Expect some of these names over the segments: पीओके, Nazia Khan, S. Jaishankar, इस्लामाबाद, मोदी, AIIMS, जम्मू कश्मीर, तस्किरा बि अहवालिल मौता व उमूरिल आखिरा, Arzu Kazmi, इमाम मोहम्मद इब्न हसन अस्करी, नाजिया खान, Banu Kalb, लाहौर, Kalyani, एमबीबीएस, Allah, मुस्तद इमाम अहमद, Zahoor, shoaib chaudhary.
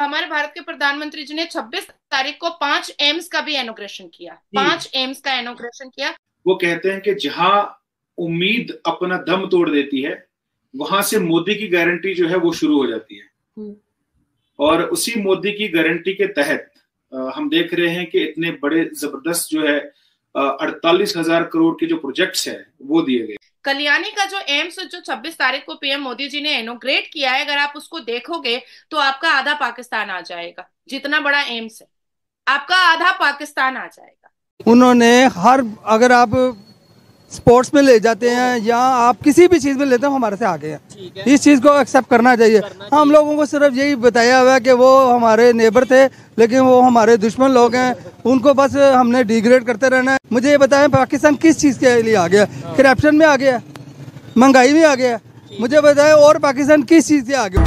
हमारे भारत के प्रधानमंत्री जी ने 26 तारीख को 5 एम्स का भी इनॉग्रेशन किया, 5 एम्स का इनॉग्रेशन किया। वो कहते हैं कि जहां उम्मीद अपना दम तोड़ देती है वहां से मोदी की गारंटी जो है वो शुरू हो जाती है, और उसी मोदी की गारंटी के तहत हम देख रहे हैं कि इतने बड़े जबरदस्त जो है 48,000 करोड़ के जो प्रोजेक्ट्स हैं वो दिए गए। कल्याणी का जो एम्स जो 26 तारीख को पीएम मोदी जी ने इनोग्रेट किया है, अगर आप उसको देखोगे तो आपका आधा पाकिस्तान आ जाएगा, जितना बड़ा एम्स है आपका आधा पाकिस्तान आ जाएगा। उन्होंने हर, अगर आप स्पोर्ट्स में ले जाते हैं या आप किसी भी चीज में लेते हैं, हमारे से आगे हैं। इस चीज को एक्सेप्ट करना चाहिए। हम लोगों को सिर्फ यही बताया हुआ है कि वो हमारे नेबर थे लेकिन वो हमारे दुश्मन लोग हैं, उनको बस हमने डिग्रेड करते रहना है। मुझे ये बताएं पाकिस्तान किस चीज के लिए आ गया? करप्शन में आ गया, महंगाई में आ गया। मुझे बताएं और पाकिस्तान किस चीज से आ गया?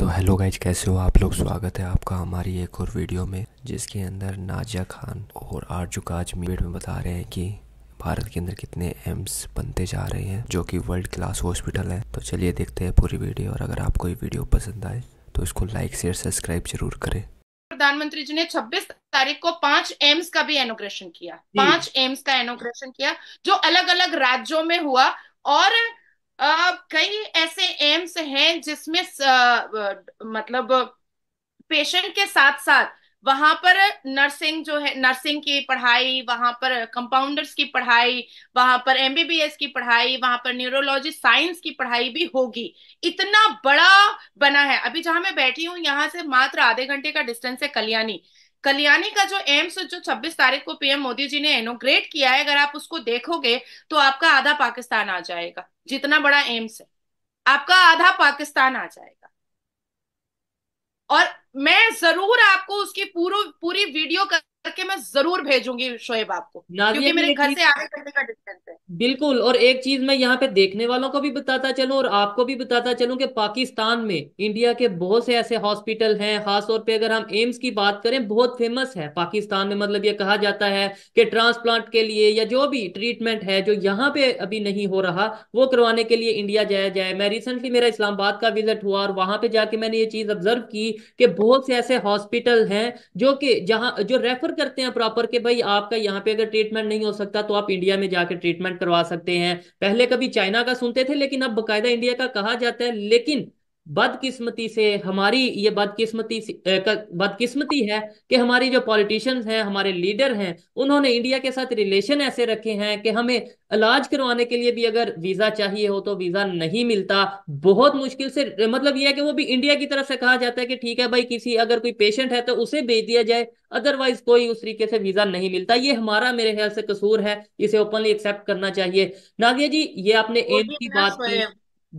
तो हेलो गाइज, कैसे हो आप लोग? स्वागत है आपका हमारी एक और वीडियो में, जिसके अंदर नाजिया खान और आरजू काज़मी में बता रहे हैं कि भारत के अंदर कितने एम्स बनते जा रहे हैं जो कि वर्ल्ड क्लास हॉस्पिटल है। तो चलिए देखते हैं पूरी वीडियो, और अगर आपको ये वीडियो पसंद आए तो इसको लाइक शेयर सब्सक्राइब जरूर करें। प्रधानमंत्री जी ने 26 तारीख को 5 एम्स का भी इनॉग्रेशन किया, 5 एम्स का इनॉग्रेशन किया जो अलग अलग राज्यों में हुआ। और कई ऐसे एम्स हैं जिसमें मतलब पेशेंट के साथ साथ वहां पर नर्सिंग जो है, नर्सिंग की पढ़ाई, वहां पर कंपाउंडर्स की पढ़ाई, वहां पर एमबीबीएस की पढ़ाई, वहां पर न्यूरोलॉजी साइंस की पढ़ाई भी होगी। इतना बड़ा बना है। अभी जहां मैं बैठी हूँ यहाँ से मात्र आधे घंटे का डिस्टेंस है कल्याणी। कल्याणी का जो एम्स जो 26 तारीख को पीएम मोदी जी ने इनॉग्रेट किया है, अगर आप उसको देखोगे तो आपका आधा पाकिस्तान आ जाएगा, जितना बड़ा एम्स है आपका आधा पाकिस्तान आ जाएगा। और मैं जरूर आपको उसकी पूरी वीडियो करके मैं जरूर भेजूंगी शोएब आपको, क्योंकि मेरे घर से आने जाने का डिस्टेंस है। बिल्कुल। और एक चीज मैं यहाँ पे देखने वालों को भी बताता चलूं और आपको भी बताता चलूं कि पाकिस्तान में इंडिया के बहुत से ऐसे हॉस्पिटल हैं, खासतौर पे अगर हम एम्स की बात करें बहुत फेमस है पाकिस्तान में। मतलब ये कहा जाता है कि ट्रांसप्लांट के लिए या जो भी ट्रीटमेंट है जो यहाँ पे अभी नहीं हो रहा वो करवाने के लिए इंडिया जाया जाए। मैं रिसेंटली, मेरा इस्लामाबाद का विजिट हुआ और वहां पे जाके मैंने ये चीज ऑब्जर्व की कि बहुत से ऐसे हॉस्पिटल हैं जो कि जहाँ जो रेफर करते हैं प्रॉपर कि भाई आपका यहाँ पे अगर ट्रीटमेंट नहीं हो सकता तो आप इंडिया में जाके ट्रीटमेंट करवा सकते हैं। पहले कभी चाइना का सुनते थे लेकिन अब बकायदा इंडिया का कहा जाता है। लेकिन बदकिस्मती से हमारी ये बदकिस्मती है कि हमारी जो पॉलिटिशियंस हैं, हमारे लीडर हैं, उन्होंने इंडिया के साथ रिलेशन ऐसे रखे हैं कि हमें इलाज करवाने के लिए भी अगर वीजा चाहिए हो तो वीजा नहीं मिलता, बहुत मुश्किल से। मतलब यह है कि वो भी इंडिया की तरफ से कहा जाता है कि ठीक है भाई, किसी अगर कोई पेशेंट है तो उसे भेज दिया जाए, अदरवाइज कोई उस तरीके से वीजा नहीं मिलता। ये हमारा मेरे ख्याल से कसूर है, इसे ओपनली एक्सेप्ट करना चाहिए। नागिया जी, ये आपने एम्स की बात की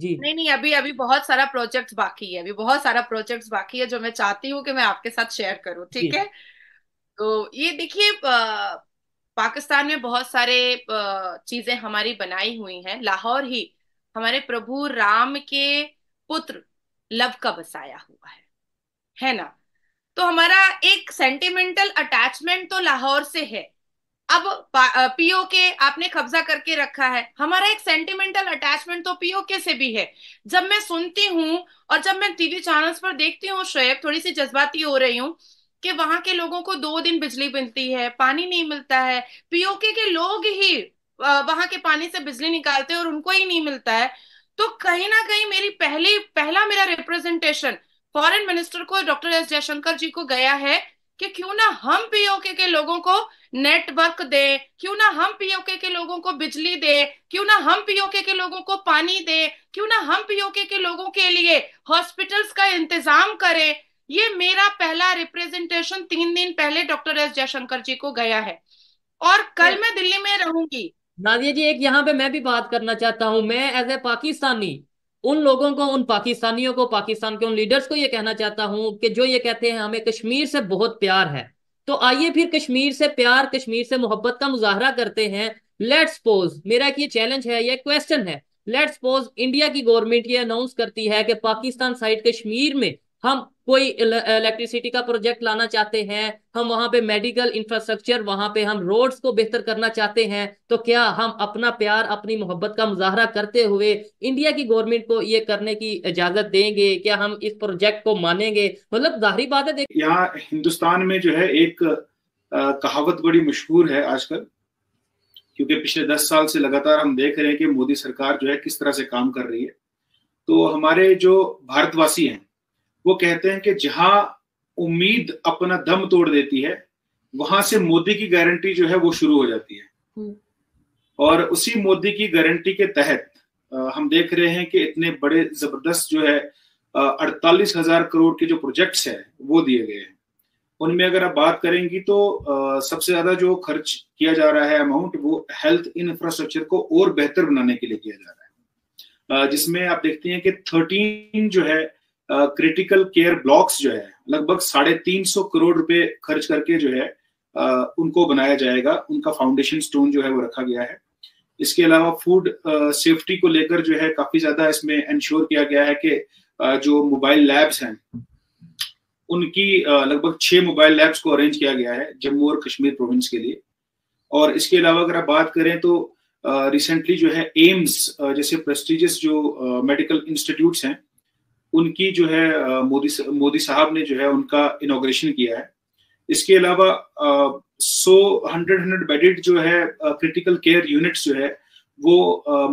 जी। नहीं, अभी बहुत सारा प्रोजेक्ट बाकी है, अभी बहुत सारा प्रोजेक्ट बाकी है जो मैं चाहती हूँ कि मैं आपके साथ शेयर करूँ, ठीक है। तो ये देखिए, पाकिस्तान में बहुत सारे चीजें हमारी बनाई हुई हैं। लाहौर ही हमारे प्रभु राम के पुत्र लव का बसाया हुआ है ना। तो हमारा एक सेंटिमेंटल अटैचमेंट तो लाहौर से है। अब पीओके आपने कब्जा करके रखा है, हमारा एक सेंटिमेंटल अटैचमेंट तो पीओके से भी है। जब मैं सुनती हूँ और जब मैं टीवी चैनल्स पर देखती हूँ शोएब, थोड़ी सी जज्बाती हो रही हूँ कि वहां के लोगों को 2 दिन बिजली मिलती है, पानी नहीं मिलता है। पीओके के लोग ही वहां के पानी से बिजली निकालते हैं और उनको ही नहीं मिलता है। तो कहीं ना कहीं मेरी पहला मेरा रिप्रेजेंटेशन फॉरेन मिनिस्टर को, डॉक्टर एस जयशंकर जी को गया है कि क्यों ना हम पीओके के लोगों को नेटवर्क दे, क्यों ना हम पीओके के लोगों को बिजली दे, क्यों ना हम पीओके के लोगों को पानी दे, क्यों ना हम पीओके के लोगों के लिए हॉस्पिटल्स का इंतजाम करें। ये मेरा पहला रिप्रेजेंटेशन 3 दिन पहले डॉक्टर एस जयशंकर जी को गया है। और कल मैं दिल्ली में रहूंगी। नादिया जी, एक यहाँ पे मैं भी बात करना चाहता हूँ। मैं एज ए पाकिस्तानी उन लोगों को, उन पाकिस्तानियों को, पाकिस्तान के उन लीडर्स को ये कहना चाहता हूं कि जो ये कहते हैं हमें कश्मीर से बहुत प्यार है, तो आइए फिर कश्मीर से प्यार, कश्मीर से मोहब्बत का मुजाहरा करते हैं। लेट्स सपोज, मेरा एक ये चैलेंज है, ये क्वेश्चन है, लेट्स सपोज इंडिया की गवर्नमेंट ये अनाउंस करती है कि पाकिस्तान साइड कश्मीर में हम कोई इलेक्ट्रिसिटी का प्रोजेक्ट लाना चाहते हैं, हम वहां पे मेडिकल इंफ्रास्ट्रक्चर, वहां पे हम रोड्स को बेहतर करना चाहते हैं, तो क्या हम अपना प्यार अपनी मोहब्बत का मुजाहरा करते हुए इंडिया की गवर्नमेंट को ये करने की इजाजत देंगे? क्या हम इस प्रोजेक्ट को मानेंगे? मतलब जाहिर बात है, देखिए यहाँ हिंदुस्तान में जो है एक कहावत बड़ी मशहूर है आजकल, क्योंकि पिछले 10 साल से लगातार हम देख रहे हैं कि मोदी सरकार जो है किस तरह से काम कर रही है। तो हमारे जो भारतवासी हैं वो कहते हैं कि जहां उम्मीद अपना दम तोड़ देती है वहां से मोदी की गारंटी जो है वो शुरू हो जाती है। और उसी मोदी की गारंटी के तहत हम देख रहे हैं कि इतने बड़े जबरदस्त जो है 48,000 करोड़ के जो प्रोजेक्ट्स हैं वो दिए गए हैं। उनमें अगर आप बात करेंगी तो सबसे ज्यादा जो खर्च किया जा रहा है अमाउंट, वो हेल्थ इंफ्रास्ट्रक्चर को और बेहतर बनाने के लिए किया जा रहा है, जिसमें आप देखते हैं कि 13 जो है क्रिटिकल केयर ब्लॉक्स जो है लगभग 350 करोड़ रुपए खर्च करके जो है उनको बनाया जाएगा, उनका फाउंडेशन स्टोन जो है वो रखा गया है। इसके अलावा फूड सेफ्टी को लेकर जो है काफी ज्यादा इसमें इंश्योर किया गया है कि जो मोबाइल लैब्स हैं उनकी लगभग 6 मोबाइल लैब्स को अरेंज किया गया है जम्मू और कश्मीर प्रोविंस के लिए। और इसके अलावा अगर आप बात करें तो रिसेंटली जो है एम्स जैसे प्रेस्टिजियस जो मेडिकल इंस्टीट्यूट्स हैं उनकी जो है मोदी साहब ने जो है उनका इनॉग्रेशन किया है। इसके अलावा 100 बेडेड जो है क्रिटिकल केयर यूनिट्स जो है वो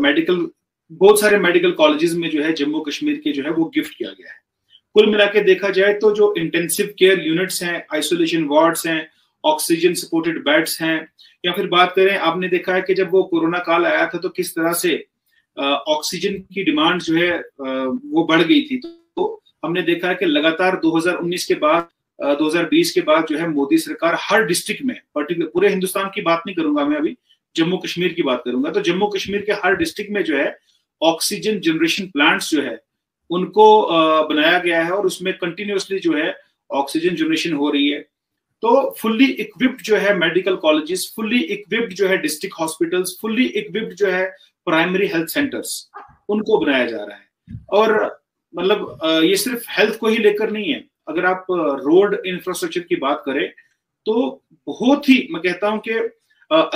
बहुत सारे मेडिकल कॉलेजेस में जो है जम्मू कश्मीर के जो है वो गिफ्ट किया गया है। कुल मिला के देखा जाए तो जो इंटेंसिव केयर यूनिट्स हैं, आइसोलेशन वार्ड्स हैं, ऑक्सीजन सपोर्टेड बेड्स हैं, या फिर बात करें, आपने देखा है कि जब वो कोरोना काल आया था तो किस तरह से ऑक्सीजन की डिमांड जो है वो बढ़ गई थी। तो हमने देखा है कि लगातार 2019 के बाद 2020 के बाद जो है मोदी सरकार हर डिस्ट्रिक्ट में, पर्टिकुलर पूरे हिंदुस्तान की बात नहीं करूंगा मैं, अभी जम्मू कश्मीर की बात करूंगा, तो जम्मू कश्मीर के हर डिस्ट्रिक्ट में जो है ऑक्सीजन जनरेशन प्लांट्स जो है उनको बनाया गया है और उसमें कंटिन्यूसली जो है ऑक्सीजन जनरेशन हो रही है। तो फुल्ली इक्विप्ड जो है मेडिकल कॉलेजेस, फुल्ली इक्विप्ड जो है डिस्ट्रिक्ट हॉस्पिटल्स, फुल्ली इक्विप्ड जो है प्राइमरी हेल्थ सेंटर्स, उनको बनाया जा रहा है। और मतलब ये सिर्फ हेल्थ को ही लेकर नहीं है, अगर आप रोड इंफ्रास्ट्रक्चर की बात करें तो बहुत ही, मैं कहता हूं कि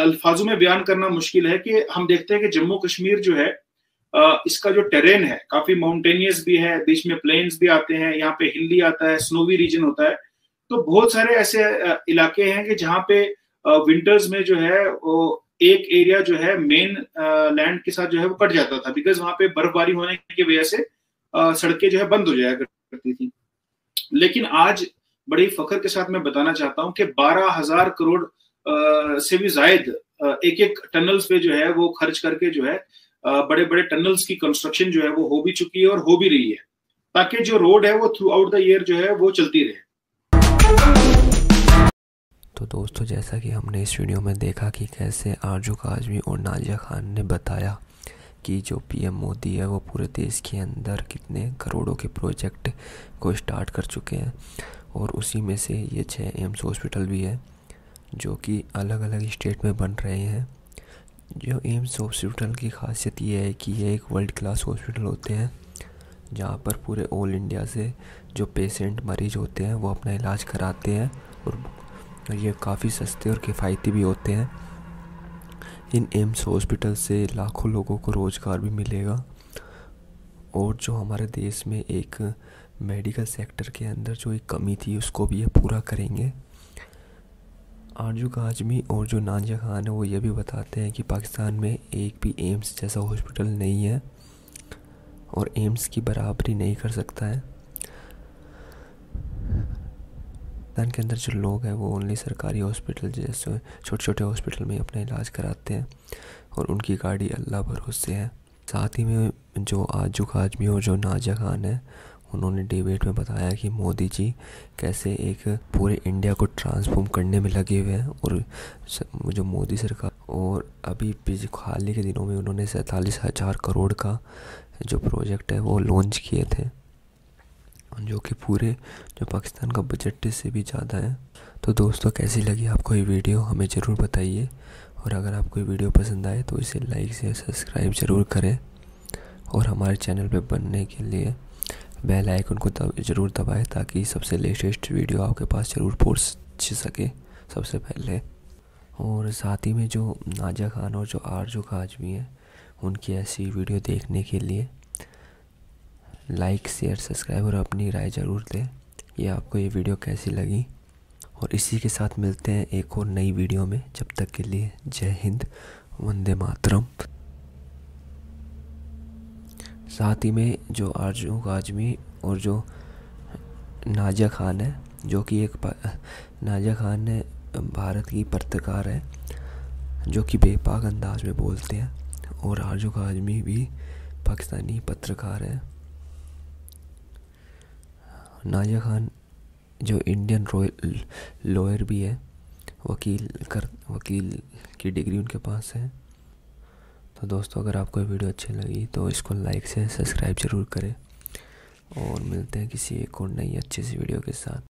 अल्फाजों में बयान करना मुश्किल है कि हम देखते हैं कि जम्मू कश्मीर जो है इसका जो टेरेन है काफी माउंटेनियस भी है, बीच में प्लेन्स भी आते हैं, यहाँ पे हिली आता है, स्नोवी रीजन होता है। तो बहुत सारे ऐसे इलाके हैं कि जहाँ पे विंटर्स में जो है एक एरिया जो है मेन लैंड के साथ जो है वो कट जाता था, बिकॉज वहां पे बर्फबारी होने की वजह से सड़कें जो है बंद हो जाया करती थी। लेकिन आज बड़ी फख्र के साथ मैं बताना चाहता हूँ कि 12,000 करोड़ से भी जायद एक टनल्स पे जो है वो खर्च करके जो है बड़े बड़े टनल्स की कंस्ट्रक्शन जो है वो हो भी चुकी है और हो भी रही है, ताकि जो रोड है वो थ्रू आउट द ईयर जो है वो चलती रहे। तो दोस्तों, जैसा कि हमने इस वीडियो में देखा कि कैसे आरजू काज़मी और नाजिया खान ने बताया कि जो पीएम मोदी है वो पूरे देश के अंदर कितने करोड़ों के प्रोजेक्ट को स्टार्ट कर चुके हैं, और उसी में से ये 6 एम्स हॉस्पिटल भी है जो कि अलग अलग स्टेट में बन रहे हैं। जो एम्स हॉस्पिटल की खासियत ये है कि ये एक वर्ल्ड क्लास हॉस्पिटल होते हैं जहाँ पर पूरे ऑल इंडिया से जो पेशेंट मरीज होते हैं वो अपना इलाज कराते हैं, और ये काफ़ी सस्ते और किफ़ायती भी होते हैं। इन एम्स हॉस्पिटल से लाखों लोगों को रोज़गार भी मिलेगा, और जो हमारे देश में एक मेडिकल सेक्टर के अंदर जो एक कमी थी उसको भी ये पूरा करेंगे। आरजू काज़मी और जो नाजिया खान है वो ये भी बताते हैं कि पाकिस्तान में एक भी एम्स जैसा हॉस्पिटल नहीं है और एम्स की बराबरी नहीं कर सकता है। पाकिस्तान के अंदर जो लोग हैं वो ओनली सरकारी हॉस्पिटल जैसे छोटे छोटे हॉस्पिटल में अपना इलाज कराते हैं और उनकी गाड़ी अल्लाह भरोसे है। साथ ही में जो आरजू काज़मी और जो नाजिया खान है उन्होंने डिबेट में बताया कि मोदी जी कैसे एक पूरे इंडिया को ट्रांसफॉर्म करने में लगे हुए हैं, और जो मोदी सरकार, और अभी हाल ही के दिनों में उन्होंने 47,000 करोड़ का जो प्रोजेक्ट है वो लॉन्च किए थे, जो कि पूरे जो पाकिस्तान का बजट से भी ज़्यादा है। तो दोस्तों, कैसी लगी आपको ये वीडियो हमें ज़रूर बताइए, और अगर आपको ये वीडियो पसंद आए तो इसे लाइक से सब्सक्राइब ज़रूर करें, और हमारे चैनल पे बनने के लिए बेल आइकन को ज़रूर दबाएं ताकि सबसे लेटेस्ट वीडियो आपके पास ज़रूर पहुँच सके सबसे पहले। और साथ ही में जो नाज़िया खान और जो आरजू काज़मी हैं उनकी ऐसी वीडियो देखने के लिए लाइक शेयर सब्सक्राइब और अपनी राय ज़रूर दें कि आपको ये वीडियो कैसी लगी। और इसी के साथ मिलते हैं एक और नई वीडियो में। जब तक के लिए जय हिंद, वंदे मातरम। साथ ही में जो आरजू काज़मी और जो नाज़िया खान है, जो कि एक नाज़िया खान ने भारत की पत्रकार है जो कि बेपाक अंदाज में बोलते हैं, और आरजू काज़मी भी पाकिस्तानी पत्रकार है। नाज़िया खान जो इंडियन रॉयल लॉयर भी है, वकील की डिग्री उनके पास है। तो दोस्तों, अगर आपको ये वीडियो अच्छी लगी तो इसको लाइक से सब्सक्राइब ज़रूर करें, और मिलते हैं किसी एक और नई अच्छी सी वीडियो के साथ।